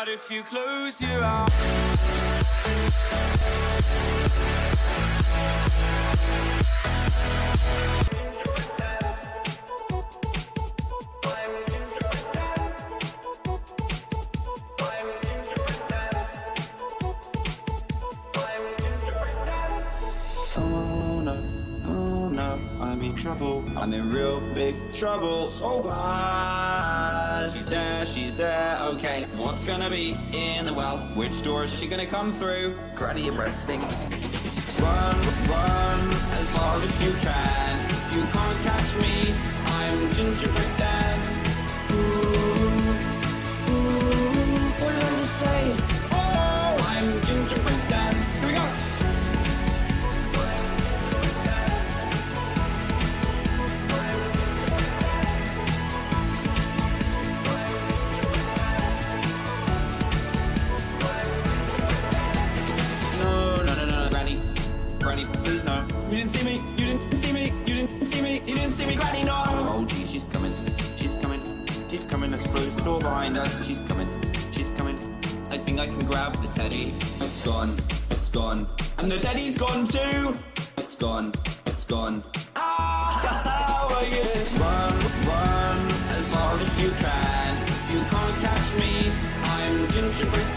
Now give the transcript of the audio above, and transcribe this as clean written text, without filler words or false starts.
out if you close your eyes. Trouble, I'm in real big trouble. So bad. She's there, okay. What's gonna be in the well? Which door is she gonna come through? Granny, your breath stinks. Run, run, as hard as you can. You can't catch me, I'm gingerbread dad. Ooh, ooh, what did I just say? Oh, I'm gingerbread dad. Here we go. Granny, please no. You didn't see me, you didn't see me, you didn't see me, you didn't see me, Granny, no! Oh gee, she's coming, she's coming, she's coming. Let's close the door behind us. She's coming, she's coming. I think I can grab the teddy. It's gone, it's gone. And the teddy's gone too! It's gone, it's gone. Ah, oh yes! Run, run, as hard as you can. You can't catch me, I'm gingerbread.